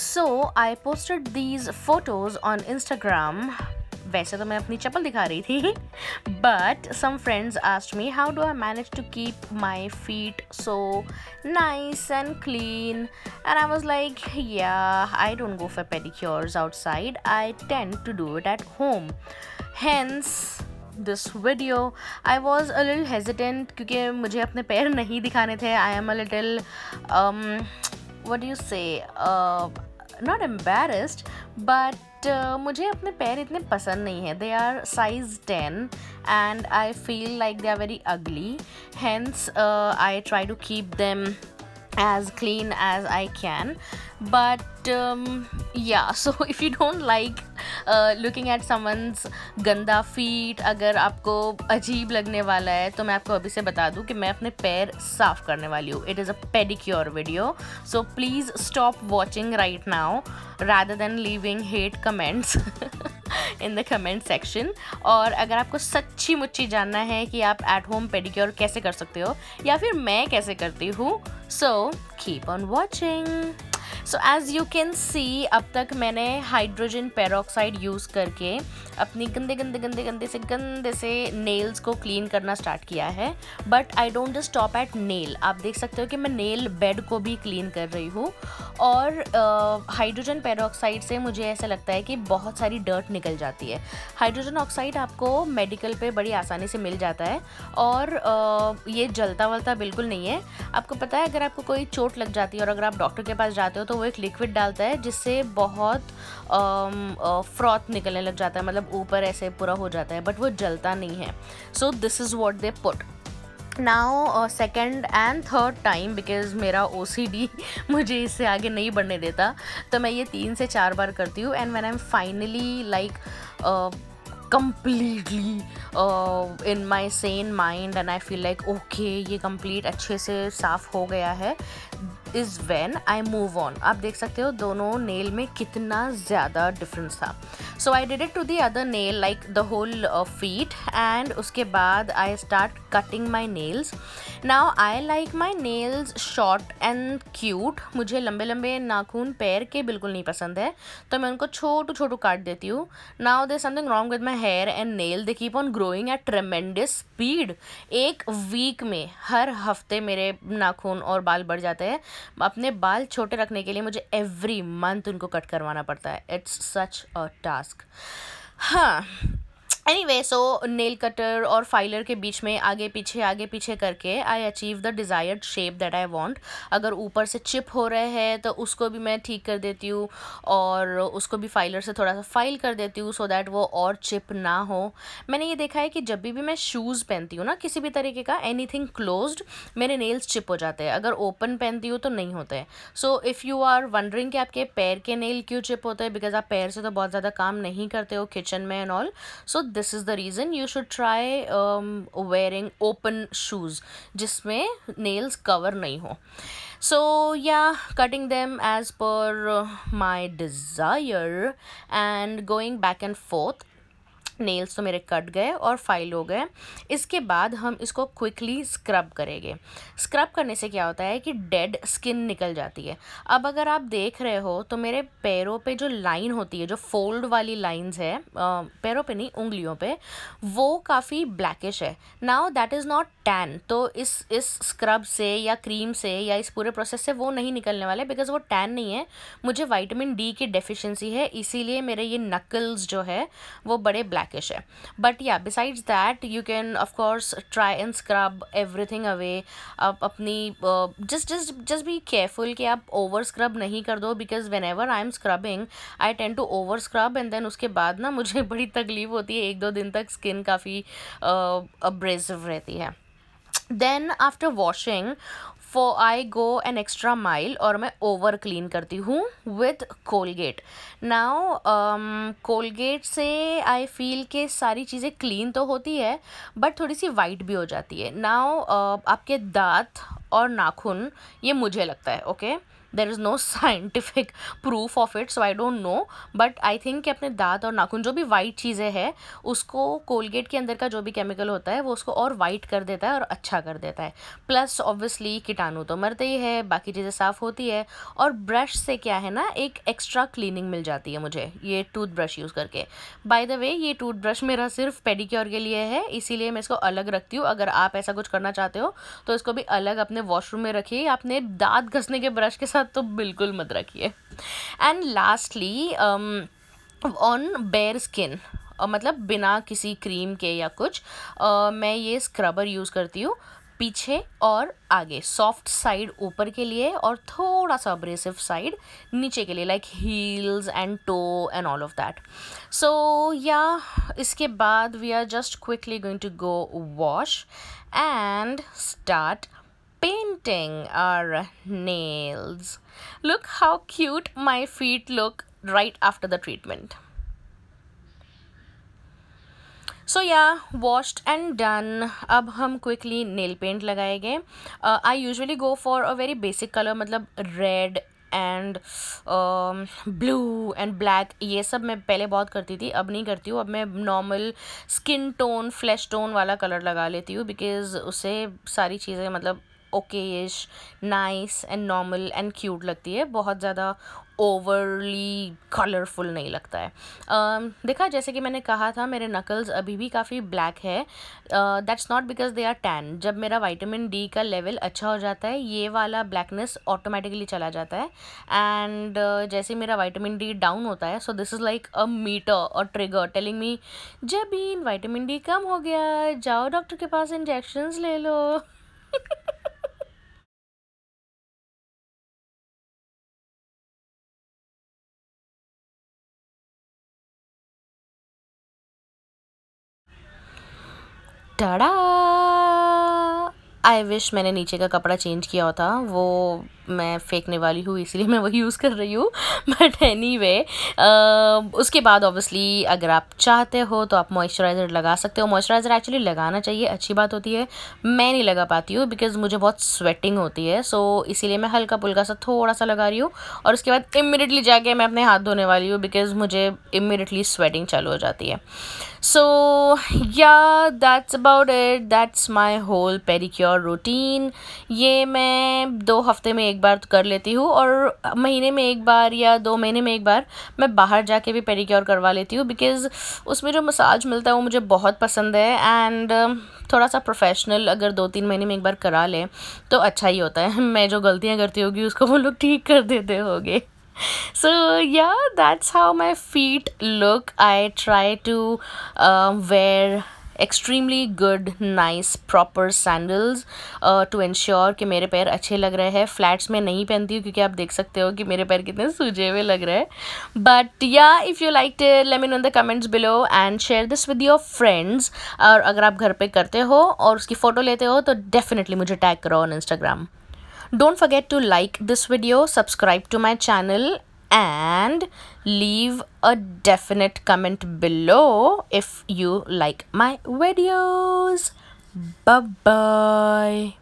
So I posted these photos on Instagram. वैसे तो मैं अपनी चप्पल दिखा रही थी, but some friends asked me how do I manage to keep my feet so nice and clean, and I was like, yeah, I don't go for pedicures outside. I tend to do it at home. Hence this video. I was a little hesitant क्योंकि मुझे अपने पैर नहीं दिखाने थे. I am a little what do you say, not embarrassed, but मुझे अपने पैर इतने पसंद नहीं है. They are size 10 and I feel like they are very ugly. Hence I try to keep them as clean as I can. But yeah, so if you don't like looking at someone's गंदा feet, अगर आपको अजीब लगने वाला है तो मैं आपको अभी से बता दूँ कि मैं अपने पैर साफ़ करने वाली हूँ. It is a pedicure video, so please stop watching right now rather than leaving hate comments in the comment section. और अगर आपको सच्ची मुच्ची जानना है कि आप at home pedicure कैसे कर सकते हो या फिर मैं कैसे करती हूँ, so keep on watching. So as you can see, अब तक मैंने हाइड्रोजन पेरोक्साइड यूज़ करके अपनी गंदे से नेल्स को क्लीन करना स्टार्ट किया है. But I don't just stop at nail. आप देख सकते हो कि मैं नेल बेड को भी क्लीन कर रही हूँ. और हाइड्रोजन पेरोक्साइड से मुझे ऐसा लगता है कि बहुत सारी डर्ट निकल जाती है. हाइड्रोजन ऑक्साइड आपको मेडिकल पे बड़ी आसानी से मिल जाता है और ये जलता वलता बिल्कुल नहीं है. आपको पता है अगर आपको कोई चोट लग जाती है और अगर आप डॉक्टर के पास जाते हो तो वो एक लिक्विड डालता है जिससे बहुत फ्रॉथ निकलने लग जाता है, मतलब ऊपर ऐसे पूरा हो जाता है, बट वो जलता नहीं है. So this is what they put. Now second and third time, because मेरा OCD मुझे इससे आगे नहीं बढ़ने देता, तो मैं ये 3 से 4 बार करती हूँ. And when I am finally like completely in my sane mind and I feel like okay ये complete अच्छे से साफ़ हो गया है, is when I move on. आप देख सकते हो दोनों nail में कितना ज़्यादा difference था. So I did it to the other nail, like the whole feet, and उसके बाद I start cutting my nails. Now I like my nails short and cute. मुझे लंबे लंबे नाखून पैर के बिल्कुल नहीं पसंद है, तो मैं उनको छोटू छोटू काट देती हूँ. Now there's something wrong with my hair and nail. They keep on growing at tremendous speed. एक वीक में हर हफ्ते मेरे नाखून और बाल बढ़ जाते हैं. अपने बाल छोटे रखने के लिए मुझे every month उनको कट करवाना पड़ता है. It's such a task. हाँ, anyway, so nail cutter और filer के बीच में आगे पीछे करके I achieve the desired shape that I want. अगर ऊपर से chip हो रहे हैं तो उसको भी मैं ठीक कर देती हूँ और उसको भी filer से थोड़ा सा file कर देती हूँ so that वो और chip ना हो. मैंने ये देखा है कि जब भी मैं shoes पहनती हूँ ना, किसी भी तरीके का anything closed, मेरे nails chip हो जाते हैं. अगर open पहनती हूँ तो नहीं होते हैं. So if you are wondering कि आपके पैर के nail क्यों chip होते हैं, because आप पैर से तो बहुत ज़्यादा काम नहीं करते हो kitchen में and all, so this is the reason you should try wearing open shoes जिसमें nails cover नहीं हो. So yeah, cutting them as per my desire and going back and forth. Nails तो मेरे कट गए और file हो गए. इसके बाद हम इसको क्विकली स्क्रब करेंगे. स्क्रब करने से क्या होता है कि डेड स्किन निकल जाती है. अब अगर आप देख रहे हो तो मेरे पैरों पे जो लाइन होती है, जो फोल्ड वाली लाइंस है, पैरों पे नहीं उंगलियों पे, वो काफ़ी ब्लैकिश है. Now that is not tan. तो इस स्क्रब से या क्रीम से या इस पूरे प्रोसेस से वो नहीं निकलने वाले, बिकॉज वो टैन नहीं है. मुझे विटामिन डी की डेफिशिएंसी है, इसीलिए मेरे ये नकल्स जो है वो बड़े ब्लैकिश है. But yeah besides that you can of course try and scrub everything away. आप अपनी जस्ट बी केयरफुल कि आप ओवर स्क्रब नहीं कर दो, because whenever I am scrubbing I tend to over scrub and then उसके बाद ना मुझे बड़ी तकलीफ होती है. 1-2 दिन तक स्किन काफ़ी अब्रेसिव रहती है. Then after washing For I go an extra mile और मैं over clean करती हूँ with Colgate. Now Colgate से I feel के सारी चीज़ें clean तो होती है but थोड़ी सी white भी हो जाती है. Now आपके दांत और नाखून, ये मुझे लगता है, okay? there is no scientific proof of it, so I don't know, but I think कि अपने दांत और नाखून जो भी वाइट चीज़ें हैं उसको कोलगेट के अंदर का जो भी केमिकल होता है वो उसको और वाइट कर देता है और अच्छा कर देता है. प्लस ऑब्वियसली कीटाणु तो मरते ही है, बाकी चीज़ें साफ़ होती है. और ब्रश से क्या है ना, एक एक्स्ट्रा क्लीनिंग मिल जाती है मुझे ये टूथब्रश यूज़ करके. बाय द वे ये टूथब्रश मेरा सिर्फ पेडिक्योर के लिए है, इसीलिए मैं इसको अलग रखती हूँ. अगर आप ऐसा कुछ करना चाहते हो तो इसको भी अलग अपने वॉशरूम में रखिए, अपने दांत घसने के ब्रश के साथ तो बिल्कुल मत रखिए. And lastly on bare skin, मतलब बिना किसी क्रीम के या कुछ, मैं ये स्क्रबर यूज़ करती हूँ पीछे और आगे, सॉफ्ट साइड ऊपर के लिए और थोड़ा सा अब्रेसिव साइड नीचे के लिए, like heels and toe and all of that. So या इसके बाद we are just quickly going to go wash and start painting our nails. Look how cute my feet look right after the treatment. So yeah, washed and done. अब हम quickly nail paint लगाएंगे. I usually go for a very basic color, मतलब red and blue and black. ये सब मैं पहले बहुत करती थी, अब नहीं करती हूँ. अब मैं normal skin tone, flesh tone वाला color लगा लेती हूँ because उससे सारी चीज़ें मतलब okayish, nice and normal and cute लगती है, बहुत ज़्यादा ओवरली कलरफुल नहीं लगता है. देखा जैसे कि मैंने कहा था मेरे नकल्स अभी भी काफ़ी ब्लैक है, that's not because they are tan. जब मेरा विटामिन डी का लेवल अच्छा हो जाता है ये वाला ब्लैकनेस ऑटोमेटिकली चला जाता है. एंड जैसे मेरा विटामिन डी डाउन होता है, so this is like a meter और ट्रिगर टेलिंग मी, जबीन विटामिन डी कम हो गया, जाओ डॉक्टर के पास, इंजेक्शंस ले लो. टाडा! आई विश मैंने नीचे का कपड़ा चेंज किया होता, वो मैं फेंकने वाली हूँ इसलिए मैं वही यूज़ कर रही हूँ. बट एनीवे, उसके बाद ऑब्वियसली अगर आप चाहते हो तो आप मॉइस्चराइज़र लगा सकते हो. मॉइस्चराइज़र एक्चुअली लगाना चाहिए, अच्छी बात होती है. मैं नहीं लगा पाती हूँ बिकॉज मुझे बहुत स्वेटिंग होती है, सो इसीलिए मैं हल्का पुल्का सा थोड़ा सा लगा रही हूँ और उसके बाद इमिडिएटली जाके मैं अपने हाथ धोने वाली हूँ बिकॉज मुझे इमिडिएटली स्वेटिंग चालू हो जाती है. So yeah that's about it, that's my whole pedicure routine. ये मैं 2 हफ्ते में एक बार तो कर लेती हूँ और महीने में एक बार या 2 महीने में एक बार मैं बाहर जाके भी पेडिक्योर करवा लेती हूँ बिकॉज़ उसमें जो मसाज मिलता है वो मुझे बहुत पसंद है. एंड थोड़ा सा प्रोफेशनल अगर 2-3 महीने में एक बार करा लें तो अच्छा ही होता है. मैं जो गलतियाँ करती होगी उसको वो लोग ठीक कर देते होंगे. So yeah, that's how my feet look. I try to wear extremely good, nice, proper sandals to ensure कि मेरे पैर अच्छे लग रहे हैं. Flats में नहीं पहनती हूँ क्योंकि आप देख सकते हो कि मेरे पैर कितने सूजे हुए लग रहे हैं. But yeah, if you liked it, let me know in the comments below and share this with your friends. और अगर आप घर पे करते हो और उसकी फ़ोटो लेते हो तो definitely मुझे tag करो on Instagram. Don't forget to like this video, subscribe to my channel and leave a definite comment below if you like my videos. Bye-bye.